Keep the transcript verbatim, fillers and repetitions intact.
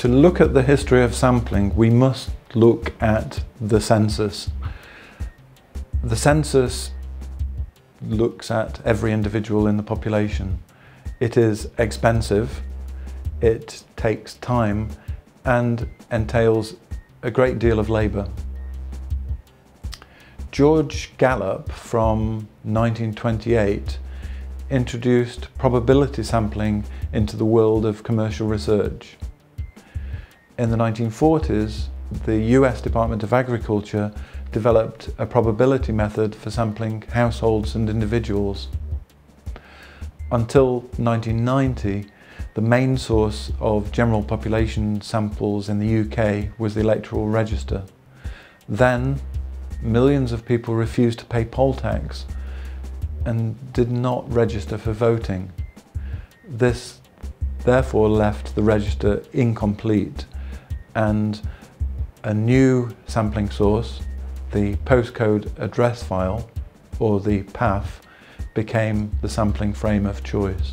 to look at the history of sampling, we must look at the census. The census looks at every individual in the population. It is expensive, it takes time, and entails a great deal of labour. George Gallup from nineteen twenty-eight introduced probability sampling into the world of commercial research. In the nineteen forties, the U S Department of Agriculture developed a probability method for sampling households and individuals. Until nineteen ninety, the main source of general population samples in the U K was the Electoral Register. Then, millions of people refused to pay poll tax and did not register for voting. This therefore left the register incomplete, and a new sampling source, the postcode address file, or the P A F, became the sampling frame of choice.